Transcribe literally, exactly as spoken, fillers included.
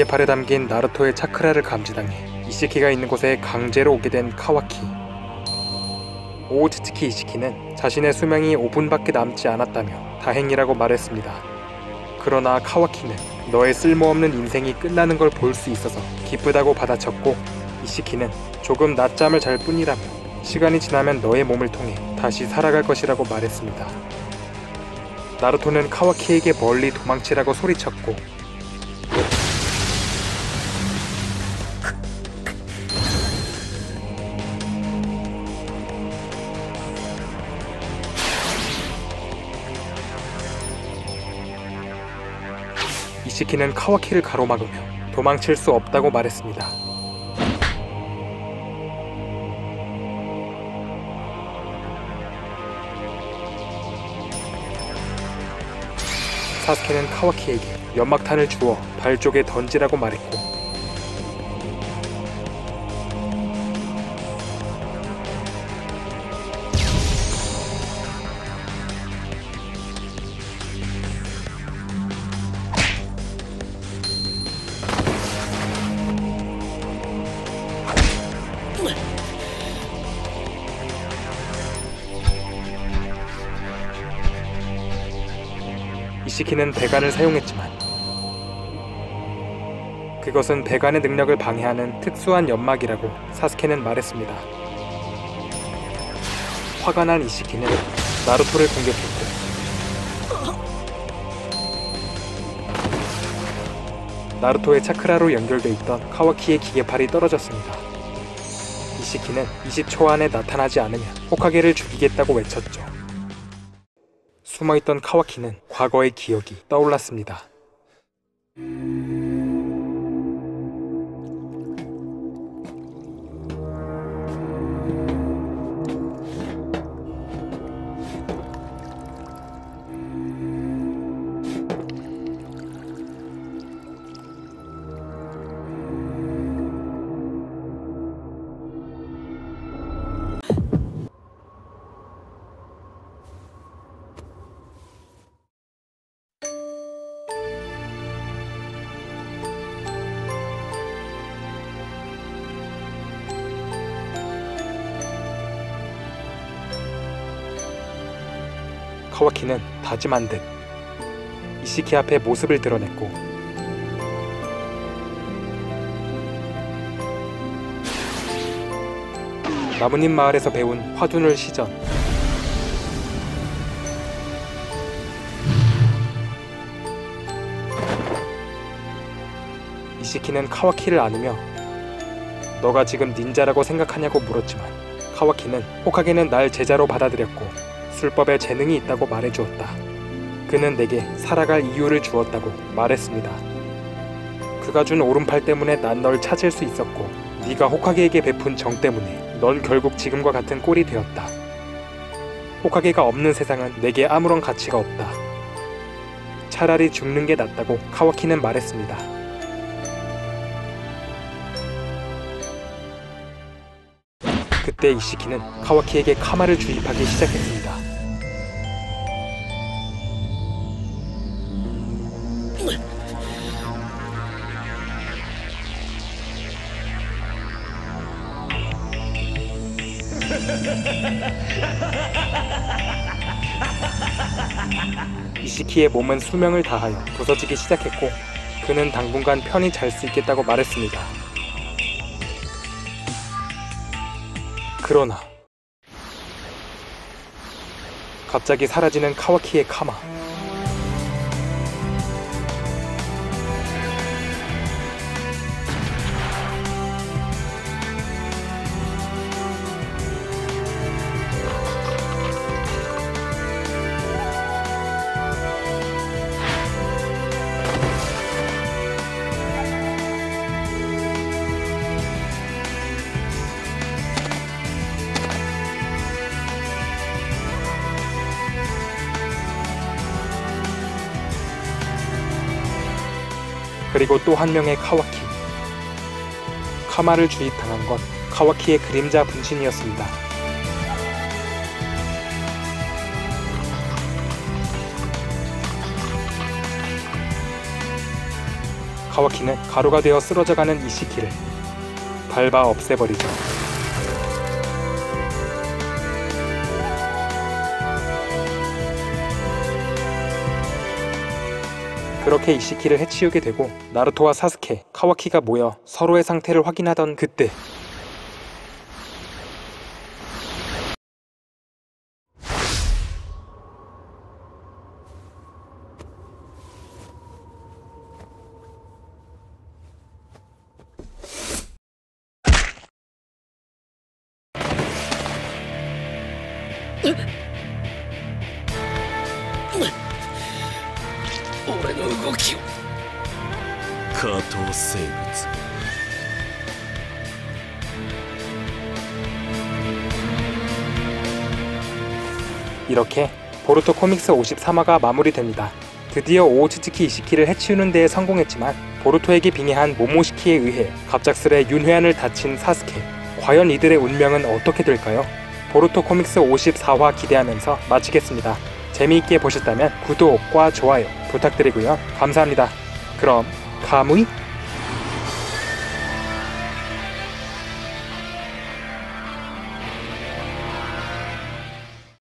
이시키의 팔에 담긴 나루토의 차크라를 감지당해 이시키가 있는 곳에 강제로 오게 된 카와키. 오오츠츠키 이시키는 자신의 수명이 오 분밖에 남지 않았다며 다행이라고 말했습니다. 그러나 카와키는 너의 쓸모없는 인생이 끝나는 걸 볼 수 있어서 기쁘다고 받아쳤고, 이시키는 조금 낮잠을 잘 뿐이라며 시간이 지나면 너의 몸을 통해 다시 살아갈 것이라고 말했습니다. 나루토는 카와키에게 멀리 도망치라고 소리쳤고, 이시키는 카와키를 가로막으며 도망칠 수 없다고 말했습니다. 사스케는 카와키에게 연막탄을 주어 발 쪽에 던지라고 말했고, 이시키는 배관을 사용했지만 그것은 배관의 능력을 방해하는 특수한 연막이라고 사스케는 말했습니다. 화가 난 이시키는 나루토를 공격했고, 나루토의 차크라로 연결돼 있던 카와키의 기계팔이 떨어졌습니다. 이시키는 이십 초 안에 나타나지 않으면 호카게를 죽이겠다고 외쳤죠. 숨어있던 카와키는 과거의 기억이 떠올랐습니다. 카와키는 다짐한 듯 이시키 앞에 모습을 드러냈고, 나뭇잎 마을에서 배운 화두늘 시전, 이시키는 카와키를 안으며 너가 지금 닌자라고 생각하냐고 물었지만, 카와키는 호카게는 날 제자로 받아들였고 술법에 재능이 있다고 말해주었다. 그는 내게 살아갈 이유를 주었다고 말했습니다. 그가 준 오른팔 때문에 난 널 찾을 수 있었고, 네가 호카게에게 베푼 정 때문에 넌 결국 지금과 같은 꼴이 되었다. 호카게가 없는 세상은 내게 아무런 가치가 없다. 차라리 죽는 게 낫다고 카와키는 말했습니다. 그때 이시키는 카와키에게 카마를 주입하기 시작했습니다. 이시키의 몸은 수명을 다하여 부서지기 시작했고, 그는 당분간 편히 잘 수 있겠다고 말했습니다. 그러나 갑자기 사라지는 카와키의 카마. 그리고 또 한 명의 카와키. 카마를 주입당한 건 카와키의 그림자 분신이었습니다. 카와키는 가루가 되어 쓰러져가는 이시키를 밟아 없애버리죠. 그렇게 이시키를 해치우게 되고 나루토와 사스케, 카와키가 모여 서로의 상태를 확인하던 그때 이렇게 보루토 코믹스 오십삼 화가 마무리됩니다. 드디어 오오츠츠키 이시키를 해치우는 데에 성공했지만 보루토에게 빙의한 모모시키에 의해 갑작스레 윤회안을 다친 사스케. 과연 이들의 운명은 어떻게 될까요? 보루토 코믹스 오십사 화 기대하면서 마치겠습니다. 재미있게 보셨다면 구독과 좋아요 부탁드리고요. 감사합니다. 그럼 가무이!